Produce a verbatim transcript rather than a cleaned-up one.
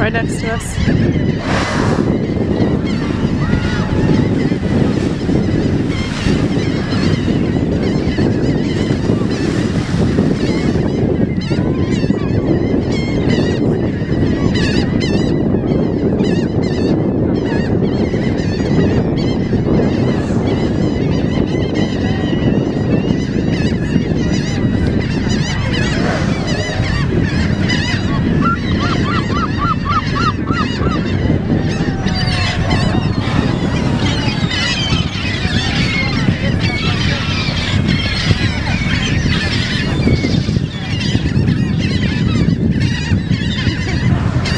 right next to us.